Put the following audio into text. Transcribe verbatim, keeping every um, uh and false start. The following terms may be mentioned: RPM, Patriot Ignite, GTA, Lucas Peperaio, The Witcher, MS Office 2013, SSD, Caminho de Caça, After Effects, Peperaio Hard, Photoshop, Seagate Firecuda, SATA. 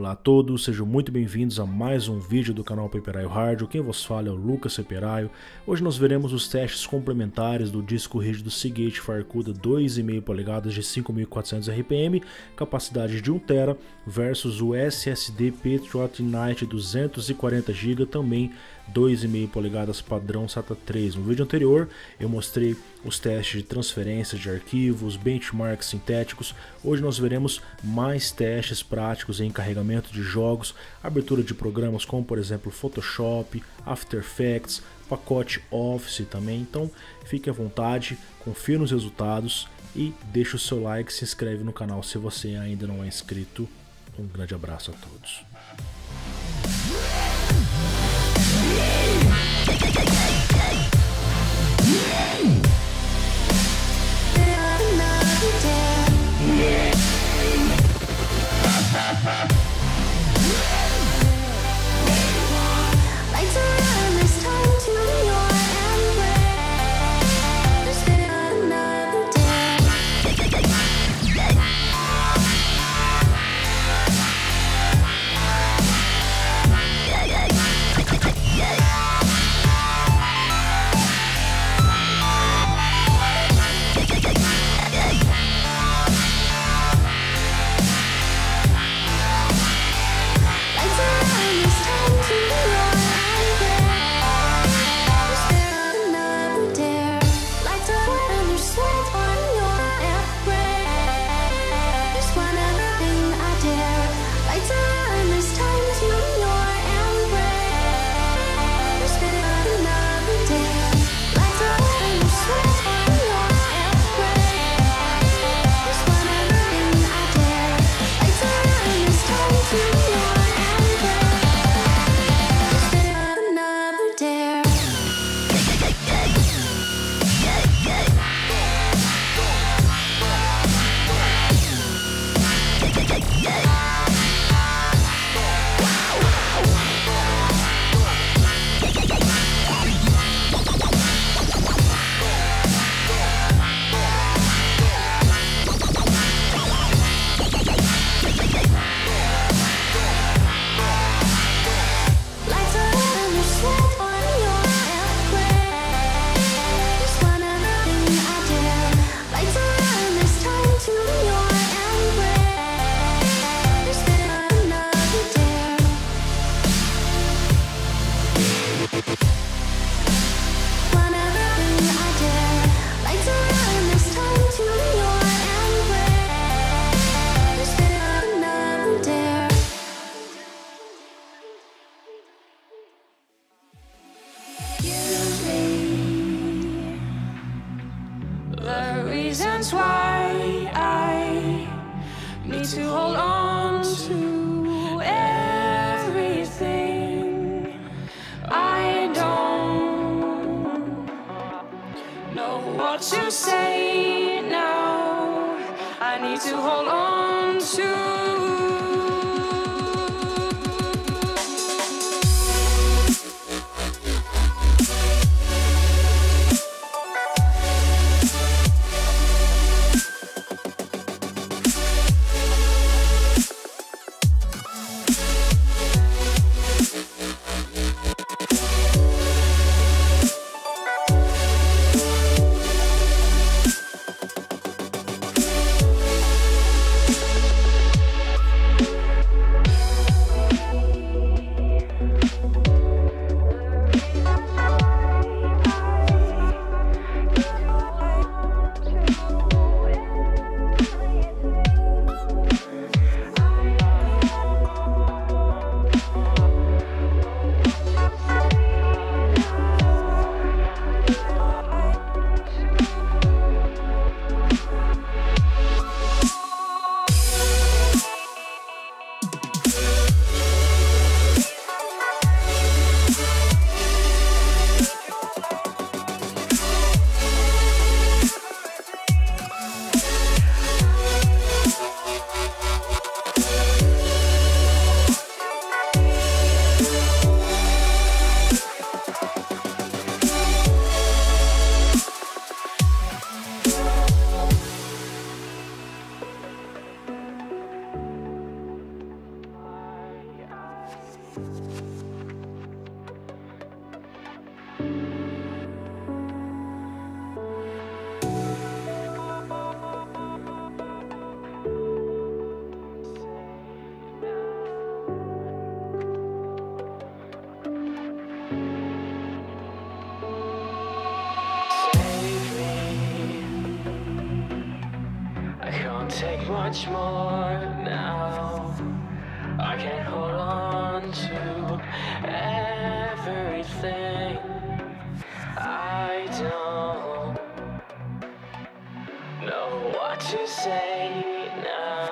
Olá a todos, sejam muito bem-vindos a mais um vídeo do canal Peperaio Hard. Quem vos fala é o Lucas Peperaio. Hoje nós veremos os testes complementares do disco rígido Seagate Firecuda dois e meia polegadas de cinco mil e quatrocentos R P M, capacidade de um tera, versus o S S D Patriot Ignite duzentos e quarenta gigas, também dois e meia polegadas padrão SATA três. No vídeo anterior eu mostrei os testes de transferência de arquivos, benchmarks sintéticos. Hoje nós veremos mais testes práticos em carregamento de jogos, abertura de programas como por exemplo Photoshop, After Effects, pacote Office também. Então fique à vontade, confira os resultados e deixa o seu like, se inscreve no canal se você ainda não é inscrito. Um grande abraço a todos. Reasons why I need to hold on to everything. I don't know what to say now. I need to hold on to. much more now. I can't hold on to everything. I don't know what to say now.